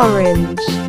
orange.